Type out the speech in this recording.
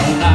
una